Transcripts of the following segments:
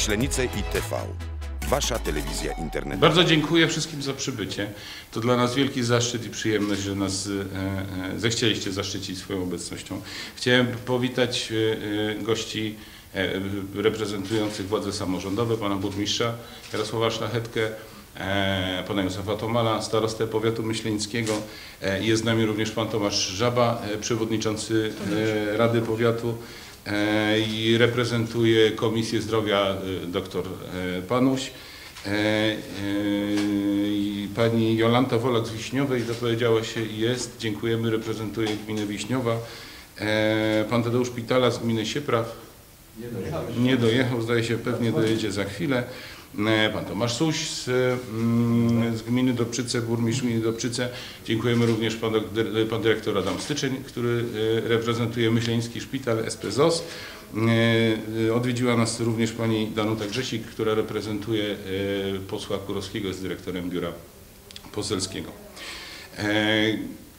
Myślenice i TV. Wasza telewizja internetowa. Bardzo dziękuję wszystkim za przybycie. To dla nas wielki zaszczyt i przyjemność, że nas zechcieliście zaszczycić swoją obecnością. Chciałem powitać gości reprezentujących władze samorządowe, pana burmistrza Jarosława Szlachetkę, pana Józefa Tomala, starostę powiatu myśleńskiego. Jest z nami również pan Tomasz Żaba, przewodniczący Rady Powiatu. I reprezentuje Komisję Zdrowia dr Panuś. Pani Jolanta Wolak z Wiśniowej zapowiedziała się i jest. Dziękujemy, reprezentuje gminę Wiśniowa. Pan Tadeusz Pitala z gminy Siepraw. Nie dojechał, zdaje się, pewnie dojedzie za chwilę. Pan Tomasz Suś z gminy Dobrzyce, burmistrz gminy Dobrzyce. Dziękujemy również pan dyrektor Adam Styczeń, który reprezentuje Myśleński Szpital SP ZOZ. Odwiedziła nas również pani Danuta Grzesik, która reprezentuje posła Kurowskiego, jest dyrektorem biura poselskiego.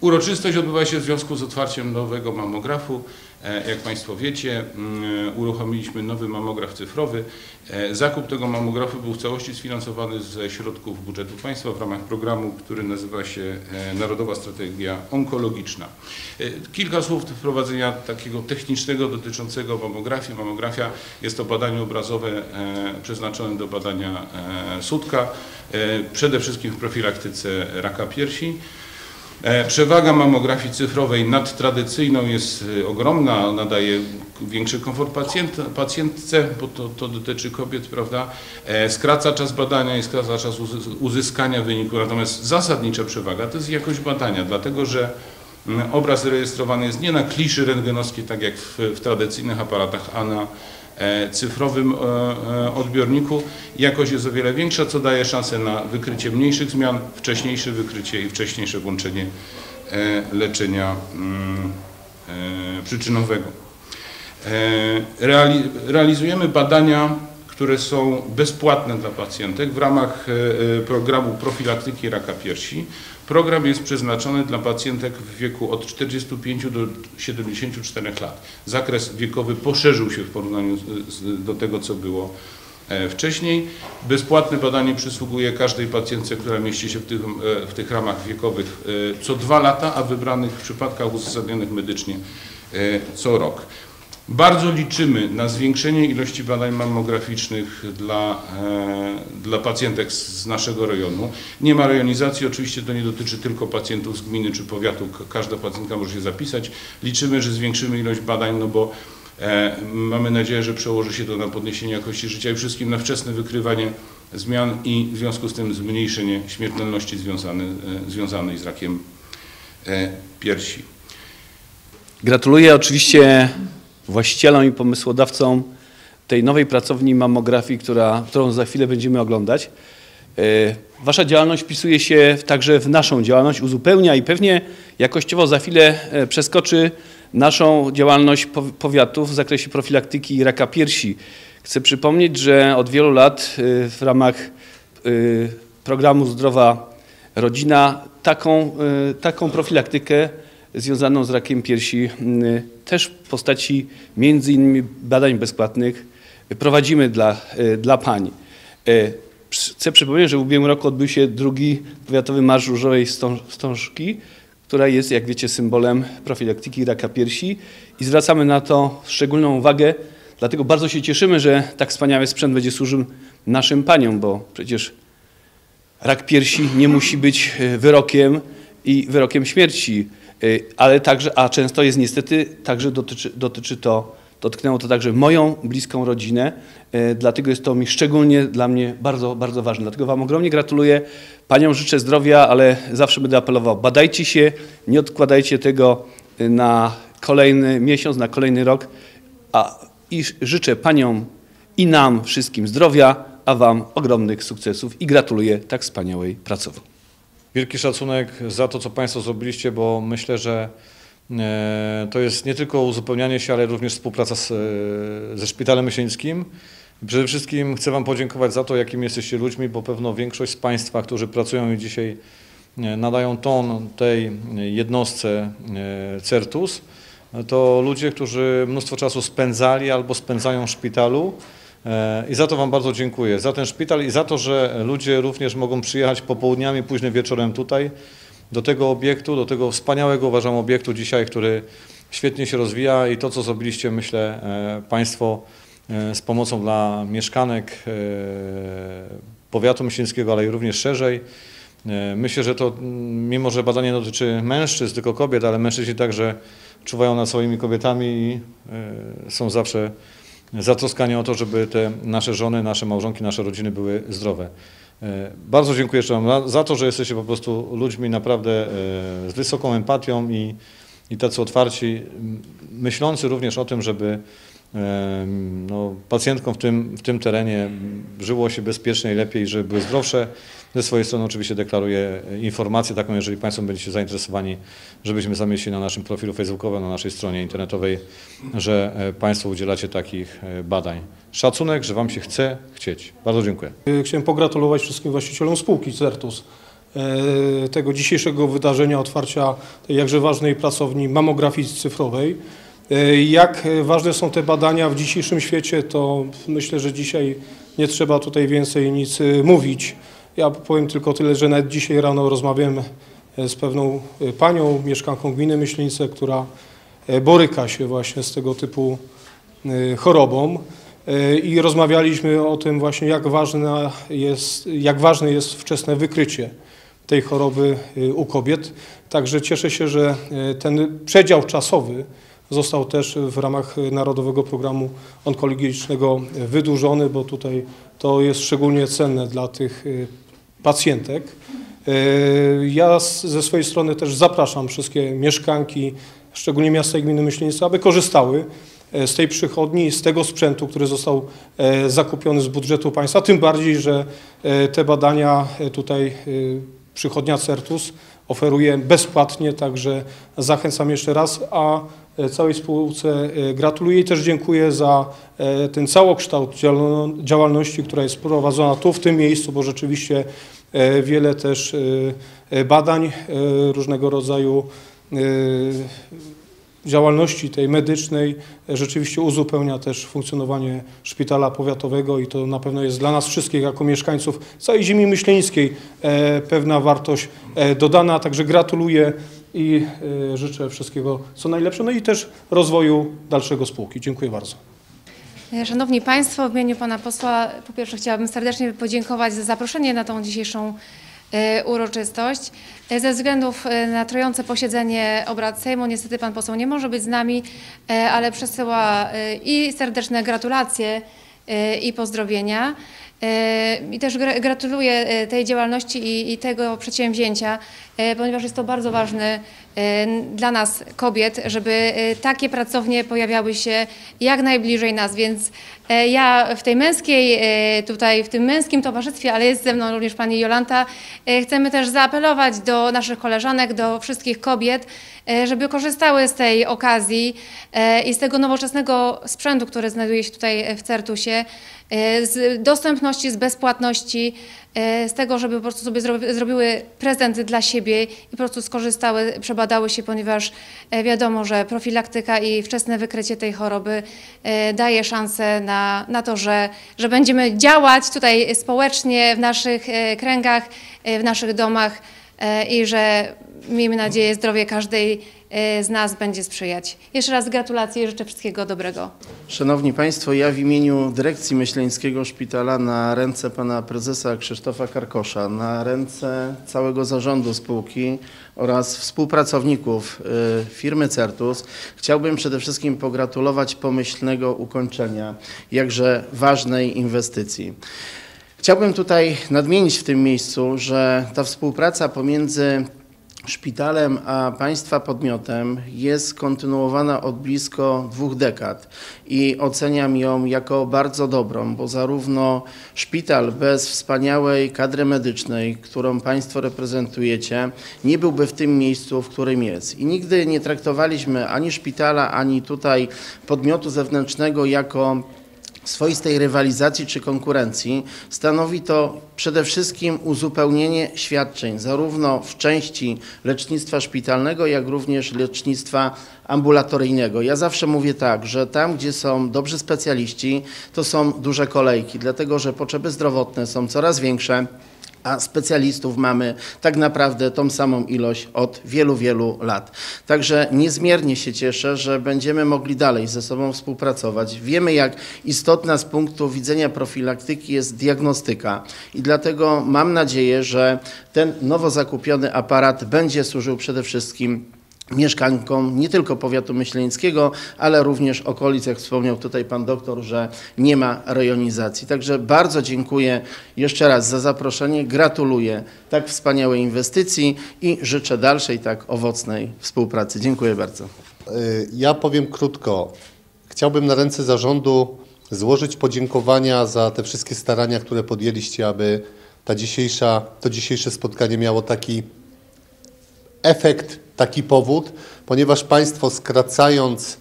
Uroczystość odbywa się w związku z otwarciem nowego mammografu. Jak Państwo wiecie, uruchomiliśmy nowy mammograf cyfrowy. Zakup tego mammografu był w całości sfinansowany ze środków budżetu państwa w ramach programu, który nazywa się Narodowa Strategia Onkologiczna. Kilka słów wprowadzenia takiego technicznego dotyczącego mammografii. Mammografia jest to badanie obrazowe przeznaczone do badania sutka, przede wszystkim w profilaktyce raka piersi. Przewaga mammografii cyfrowej nad tradycyjną jest ogromna, ona daje większy komfort pacjentce, bo to dotyczy kobiet, prawda? Skraca czas badania i skraca czas uzyskania wyniku, natomiast zasadnicza przewaga to jest jakość badania, dlatego że obraz rejestrowany jest nie na kliszy rentgenowskiej, tak jak w tradycyjnych aparatach, a na cyfrowym odbiorniku. Jakość jest o wiele większa, co daje szansę na wykrycie mniejszych zmian, wcześniejsze wykrycie i wcześniejsze włączenie leczenia przyczynowego. Realizujemy badania, które są bezpłatne dla pacjentek w ramach programu profilaktyki raka piersi. Program jest przeznaczony dla pacjentek w wieku od 45 do 74 lat. Zakres wiekowy poszerzył się w porównaniu do tego, co było wcześniej. Bezpłatne badanie przysługuje każdej pacjentce, która mieści się w tych ramach wiekowych co 2 lata, a wybranych w przypadkach uzasadnionych medycznie co rok. Bardzo liczymy na zwiększenie ilości badań mammograficznych dla pacjentek z naszego rejonu. Nie ma rejonizacji, oczywiście to nie dotyczy tylko pacjentów z gminy czy powiatu, każda pacjentka może się zapisać. Liczymy, że zwiększymy ilość badań, no bo mamy nadzieję, że przełoży się to na podniesienie jakości życia i wszystkim na wczesne wykrywanie zmian i w związku z tym zmniejszenie śmiertelności związanej z rakiem piersi. Gratuluję oczywiście właścicielom i pomysłodawcom tej nowej pracowni mammografii, którą za chwilę będziemy oglądać. Wasza działalność wpisuje się także w naszą działalność, uzupełnia i pewnie jakościowo za chwilę przeskoczy naszą działalność powiatu w zakresie profilaktyki raka piersi. Chcę przypomnieć, że od wielu lat w ramach programu Zdrowa Rodzina taką profilaktykę związaną z rakiem piersi też w postaci między innymi badań bezpłatnych prowadzimy dla pań. Chcę przypomnieć, że w ubiegłym roku odbył się 2. Powiatowy Marsz Różowej Wstążki, która jest, jak wiecie, symbolem profilaktyki raka piersi i zwracamy na to szczególną uwagę, dlatego bardzo się cieszymy, że tak wspaniały sprzęt będzie służył naszym paniom, bo przecież rak piersi nie musi być wyrokiem śmierci. Ale także, a często jest niestety, także dotknęło to także moją bliską rodzinę, dlatego jest to szczególnie dla mnie bardzo, bardzo ważne. Dlatego Wam ogromnie gratuluję, Paniom życzę zdrowia, ale zawsze będę apelował, badajcie się, nie odkładajcie tego na kolejny miesiąc, na kolejny rok, i życzę Paniom i nam wszystkim zdrowia, a Wam ogromnych sukcesów i gratuluję tak wspaniałej pracy. Wielki szacunek za to, co Państwo zrobiliście, bo myślę, że to jest nie tylko uzupełnianie się, ale również współpraca ze Szpitalem Myślenickim. Przede wszystkim chcę Wam podziękować za to, jakimi jesteście ludźmi, bo pewno większość z Państwa, którzy pracują i dzisiaj nadają ton tej jednostce CERTUS, to ludzie, którzy mnóstwo czasu spędzali albo spędzają w szpitalu, I za to Wam bardzo dziękuję, za ten szpital i za to, że ludzie również mogą przyjechać popołudniami, późnym wieczorem tutaj, do tego obiektu, do tego wspaniałego, uważam, obiektu dzisiaj, który świetnie się rozwija i to, co zrobiliście, myślę, Państwo z pomocą dla mieszkanek powiatu myślenickiego, ale i również szerzej. Myślę, że to, mimo że badanie dotyczy mężczyzn, tylko kobiet, ale mężczyźni także czuwają nad swoimi kobietami i są zawsze zatroskani o to, żeby te nasze żony, nasze małżonki, nasze rodziny były zdrowe. Bardzo dziękuję jeszcze Wam za to, że jesteście po prostu ludźmi naprawdę z wysoką empatią i tacy otwarci, myślący również o tym, żeby no, pacjentkom w tym terenie żyło się bezpiecznie i lepiej, żeby były zdrowsze. Ze swojej strony oczywiście deklaruję informację taką, jeżeli Państwo będziecie zainteresowani, żebyśmy zamieścili na naszym profilu facebookowym, na naszej stronie internetowej, że Państwo udzielacie takich badań. Szacunek, że Wam się chce chcieć. Bardzo dziękuję. Chciałem pogratulować wszystkim właścicielom spółki CERTUS tego dzisiejszego wydarzenia, otwarcia tej jakże ważnej pracowni mammografii cyfrowej. Jak ważne są te badania w dzisiejszym świecie, to myślę, że dzisiaj nie trzeba tutaj więcej nic mówić. Ja powiem tylko tyle, że nawet dzisiaj rano rozmawiałem z pewną panią, mieszkanką gminy Myślenice, która boryka się właśnie z tego typu chorobą i rozmawialiśmy o tym właśnie, jak ważne jest wczesne wykrycie tej choroby u kobiet. Także cieszę się, że ten przedział czasowy został też w ramach Narodowego Programu Onkologicznego wydłużony, bo tutaj to jest szczególnie cenne dla tych pacjentek. Ja ze swojej strony też zapraszam wszystkie mieszkanki, szczególnie miasta i gminy Myślenice, aby korzystały z tej przychodni, z tego sprzętu, który został zakupiony z budżetu państwa. Tym bardziej, że te badania tutaj przychodnia CERTUS oferuje bezpłatnie, także zachęcam jeszcze raz, a całej spółce gratuluję i też dziękuję za ten całokształt działalności, która jest prowadzona tu w tym miejscu, bo rzeczywiście wiele też badań różnego rodzaju działalności tej medycznej rzeczywiście uzupełnia też funkcjonowanie szpitala powiatowego i to na pewno jest dla nas wszystkich jako mieszkańców całej ziemi myślenickiej pewna wartość dodana, także gratuluję i życzę wszystkiego co najlepsze, no i też rozwoju dalszego spółki. Dziękuję bardzo. Szanowni Państwo, w imieniu Pana Posła po pierwsze chciałabym serdecznie podziękować za zaproszenie na tą dzisiejszą uroczystość. Ze względów na trwające posiedzenie obrad Sejmu niestety Pan Poseł nie może być z nami, ale przesyła i serdeczne gratulacje i pozdrowienia. I też gratuluję tej działalności i tego przedsięwzięcia, ponieważ jest to bardzo ważne dla nas kobiet, żeby takie pracownie pojawiały się jak najbliżej nas, więc ja w tej męskiej, tutaj w tym męskim towarzystwie, ale jest ze mną również Pani Jolanta, chcemy też zaapelować do naszych koleżanek, do wszystkich kobiet, żeby korzystały z tej okazji i z tego nowoczesnego sprzętu, który znajduje się tutaj w CERTUS-ie, z dostępności, z bezpłatności, z tego, żeby po prostu sobie zrobiły prezent dla siebie i po prostu skorzystały, przebadały się, ponieważ wiadomo, że profilaktyka i wczesne wykrycie tej choroby daje szansę na to, że będziemy działać tutaj społecznie w naszych kręgach, w naszych domach i że miejmy nadzieję zdrowie każdej z nas będzie sprzyjać. Jeszcze raz gratulacje i życzę wszystkiego dobrego. Szanowni Państwo, ja w imieniu dyrekcji Myśleńskiego Szpitala na ręce Pana Prezesa Krzysztofa Karkosza, na ręce całego zarządu spółki oraz współpracowników firmy CERTUS chciałbym przede wszystkim pogratulować pomyślnego ukończenia jakże ważnej inwestycji. Chciałbym tutaj nadmienić w tym miejscu, że ta współpraca pomiędzy szpitalem a Państwa podmiotem jest kontynuowana od blisko 2 dekad i oceniam ją jako bardzo dobrą, bo zarówno szpital bez wspaniałej kadry medycznej, którą Państwo reprezentujecie, nie byłby w tym miejscu, w którym jest. I nigdy nie traktowaliśmy ani szpitala, ani tutaj podmiotu zewnętrznego jako swoistej rywalizacji czy konkurencji, stanowi to przede wszystkim uzupełnienie świadczeń zarówno w części lecznictwa szpitalnego, jak również lecznictwa ambulatoryjnego. Ja zawsze mówię tak, że tam, gdzie są dobrzy specjaliści, to są duże kolejki, dlatego że potrzeby zdrowotne są coraz większe, a specjalistów mamy tak naprawdę tą samą ilość od wielu, wielu lat. Także niezmiernie się cieszę, że będziemy mogli dalej ze sobą współpracować. Wiemy, jak istotna z punktu widzenia profilaktyki jest diagnostyka i dlatego mam nadzieję, że ten nowo zakupiony aparat będzie służył przede wszystkim mieszkankom nie tylko powiatu myślenickiego, ale również okolic, jak wspomniał tutaj pan doktor, że nie ma rejonizacji. Także bardzo dziękuję jeszcze raz za zaproszenie, gratuluję tak wspaniałej inwestycji i życzę dalszej tak owocnej współpracy. Dziękuję bardzo. Ja powiem krótko. Chciałbym na ręce zarządu złożyć podziękowania za te wszystkie starania, które podjęliście, aby to dzisiejsze spotkanie miało taki efekt, taki powód, ponieważ Państwo, skracając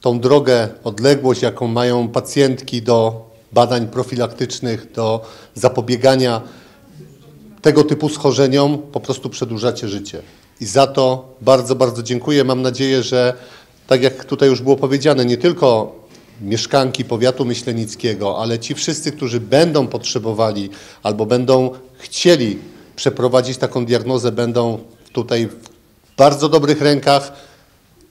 tą drogę, odległość, jaką mają pacjentki do badań profilaktycznych, do zapobiegania tego typu schorzeniom, po prostu przedłużacie życie. I za to bardzo, bardzo dziękuję. Mam nadzieję, że tak jak tutaj już było powiedziane, nie tylko mieszkanki powiatu myślenickiego, ale ci wszyscy, którzy będą potrzebowali albo będą chcieli przeprowadzić taką diagnozę, będą tutaj w bardzo dobrych rękach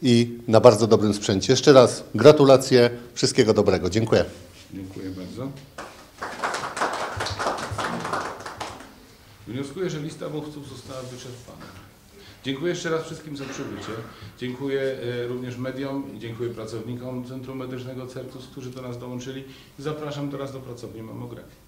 i na bardzo dobrym sprzęcie. Jeszcze raz gratulacje, wszystkiego dobrego. Dziękuję. Dziękuję bardzo. Wnioskuję, że lista mówców została wyczerpana. Dziękuję jeszcze raz wszystkim za przybycie. Dziękuję również mediom i dziękuję pracownikom Centrum Medycznego CERTUS, którzy do nas dołączyli. Zapraszam teraz do pracowni mammografii.